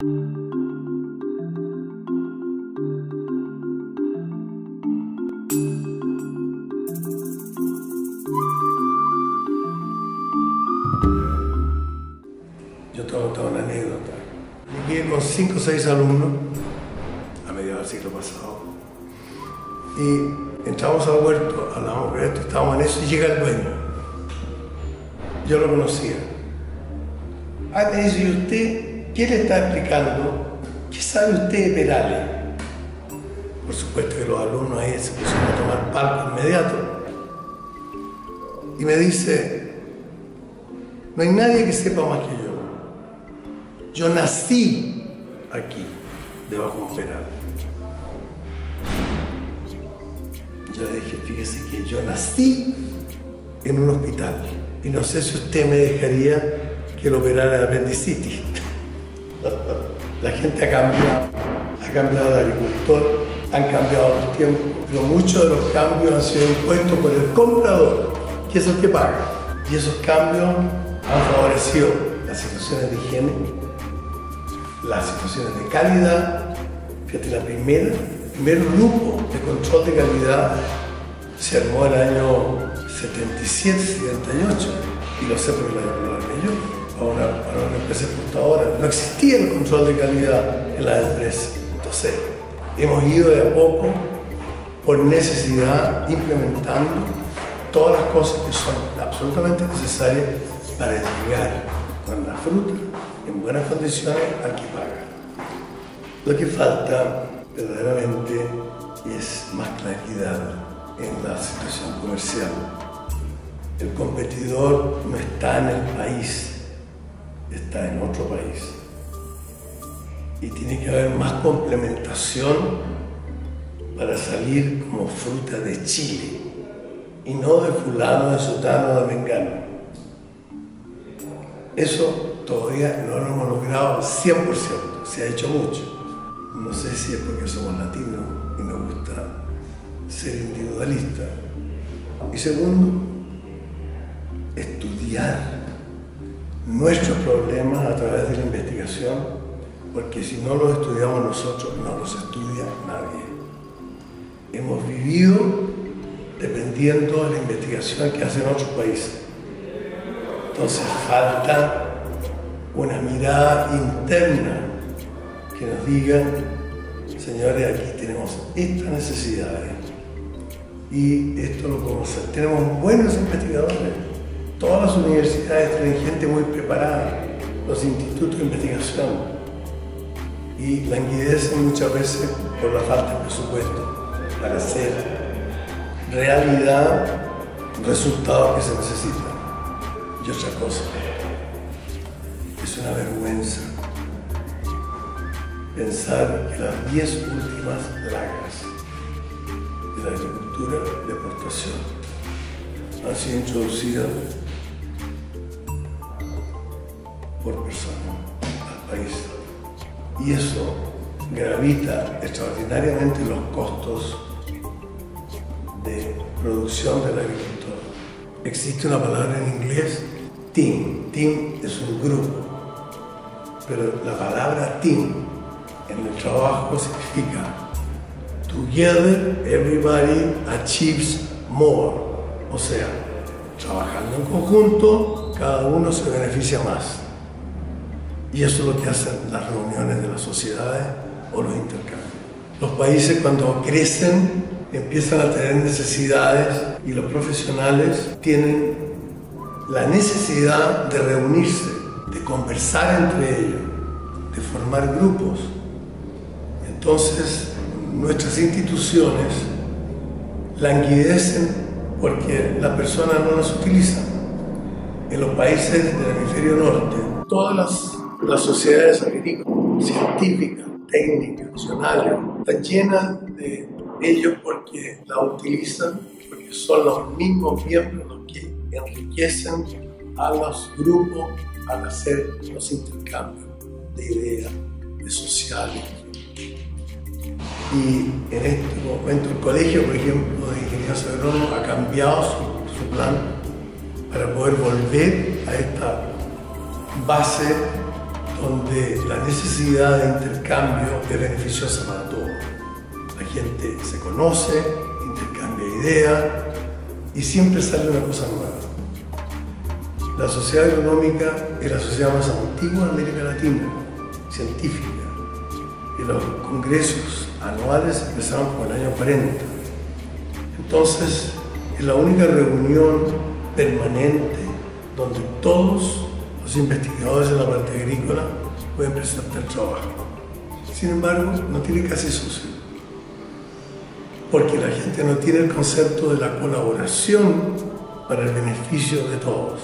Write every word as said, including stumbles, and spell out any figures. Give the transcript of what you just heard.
Yo tengo toda una anécdota. Llegué con cinco o seis alumnos a mediados del siglo pasado y entramos al huerto, hablábamos de esto, estábamos en eso y llega el dueño. Yo lo conocía. Ah, me dice, ¿y usted qué le está explicando? ¿Qué sabe usted de Perales? Por supuesto que los alumnos ahí se pusieron a tomar palco inmediato. Y me dice, no hay nadie que sepa más que yo. Yo nací aquí, debajo de un peral. Yo le dije, fíjese que yo nací en un hospital y no sé si usted me dejaría que lo operara de apendicitis. La gente ha cambiado, ha cambiado de agricultor, han cambiado los tiempos, pero muchos de los cambios han sido impuestos por el comprador, que es el que paga. Y esos cambios han favorecido las situaciones de higiene, las situaciones de calidad. Fíjate, la primera, el primer grupo de control de calidad se armó en el año setenta y siete, setenta y ocho y los cepos lo armé yo para una, para una empresa exportadora. No existía el control de calidad en las empresas. Entonces, hemos ido de a poco, por necesidad, implementando todas las cosas que son absolutamente necesarias para llegar con la fruta en buenas condiciones al que paga. Lo que falta verdaderamente es más claridad en la situación comercial. El competidor no está en el país, está en otro país. Y tiene que haber más complementación para salir como fruta de Chile y no de fulano, de sotano, de mengano. Eso todavía no lo hemos logrado cien por ciento, se ha hecho mucho. No sé si es porque somos latinos y nos gusta ser individualistas. Y segundo, estudiar nuestros problemas a través de la investigación, porque si no los estudiamos nosotros, no los estudia nadie. Hemos vivido dependiendo de la investigación que hacen otros países. Entonces falta una mirada interna que nos diga, señores, aquí tenemos estas necesidades y esto lo podemos hacer. Tenemos buenos investigadores, todas las universidades tienen gente muy preparada, los institutos de investigación, y languidecen muchas veces por la falta de presupuesto para hacer realidad resultados que se necesitan. Y otra cosa, es una vergüenza pensar que las diez últimas plagas de la agricultura de exportación han sido introducidas por personas al país. Y eso gravita extraordinariamente los costos de producción del agricultor. Existe una palabra en inglés, team. Team es un grupo. Pero la palabra team en el trabajo significa together everybody achieves more. O sea, trabajando en conjunto, cada uno se beneficia más. Y eso es lo que hacen las reuniones de las sociedades o los intercambios. Los países, cuando crecen, empiezan a tener necesidades y los profesionales tienen la necesidad de reunirse, de conversar entre ellos, de formar grupos. Entonces, nuestras instituciones languidecen porque las personas no las utilizan. En los países del hemisferio norte, todas las, las sociedades agrícolas, científicas, técnicas, nacionales, están llenas de ellos porque la utilizan, porque son los mismos miembros los que enriquecen a los grupos al hacer los intercambios de ideas, de sociales. Y en este momento el colegio, por ejemplo, de ingenieros agrónomos ha cambiado su, su plan para poder volver a esta base donde la necesidad de intercambio de beneficios se mantuvo. La gente se conoce, intercambia ideas y siempre sale una cosa nueva. La sociedad agronómica es la sociedad más antigua de América Latina, científica, y los congresos anuales empezaron por el año cuarenta. Entonces, es la única reunión permanente donde todos los investigadores de la parte agrícola pueden presentar trabajo. Sin embargo, no tiene casi socio, porque la gente no tiene el concepto de la colaboración para el beneficio de todos.